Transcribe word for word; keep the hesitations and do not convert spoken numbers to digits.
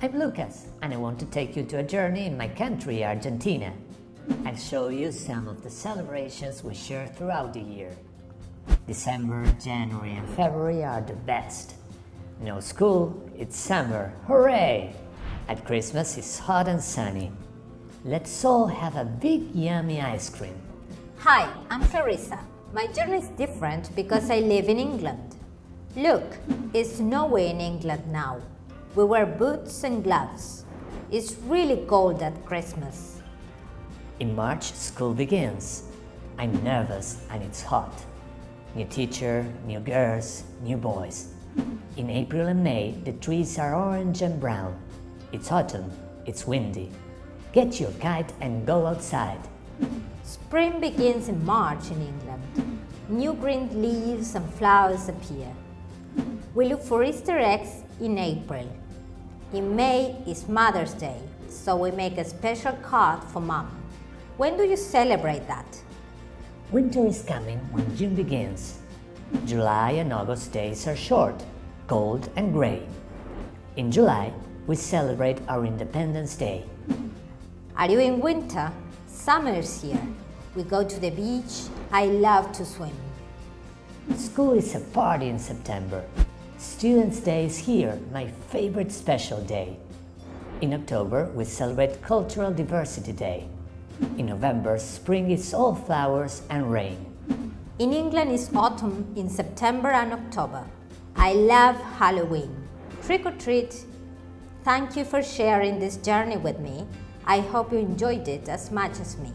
I'm Lucas, and I want to take you to a journey in my country, Argentina. I'll show you some of the celebrations we share throughout the year. December, January and February are the best. No school, it's summer, hooray! At Christmas it's hot and sunny. Let's all have a big yummy ice cream. Hi, I'm Clarissa. My journey is different because I live in England. Look, it's snowy in England now. We wear boots and gloves. It's really cold at Christmas. In March, school begins. I'm nervous and it's hot. New teacher, new girls, new boys. In April and May, the trees are orange and brown. It's autumn, it's windy. Get your kite and go outside. Spring begins in March in England. New green leaves and flowers appear. We look for Easter eggs in April. In May is Mother's Day, so we make a special card for Mom. When do you celebrate that? Winter is coming when June begins. July and August days are short, cold and grey. In July, we celebrate our Independence Day. Are you in winter? Summer is here. We go to the beach. I love to swim. School is a party in September. Students' Day is here, my favorite special day. In October, we celebrate Cultural Diversity Day. In November, spring is all flowers and rain. In England, it's autumn in September and October. I love Halloween. Trick or treat! Thank you for sharing this journey with me. I hope you enjoyed it as much as me.